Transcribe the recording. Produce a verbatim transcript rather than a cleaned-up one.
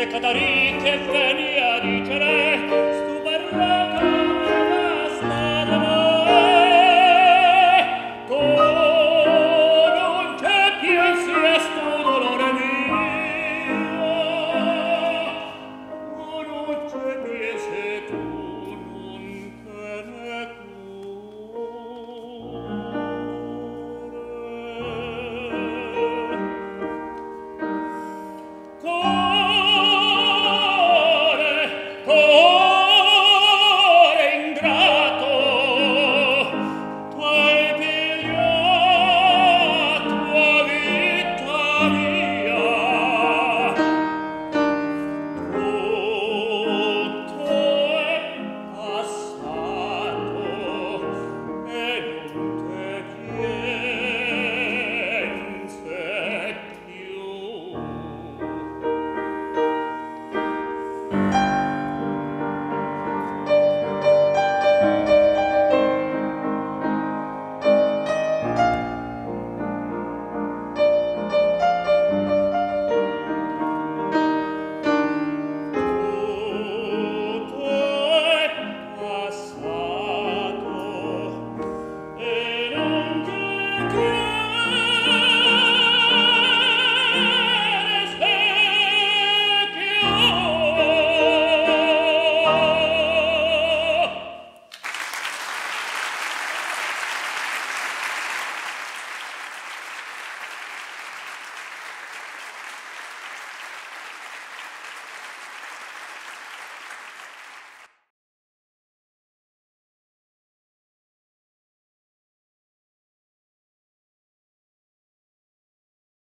e Catarì che venia di te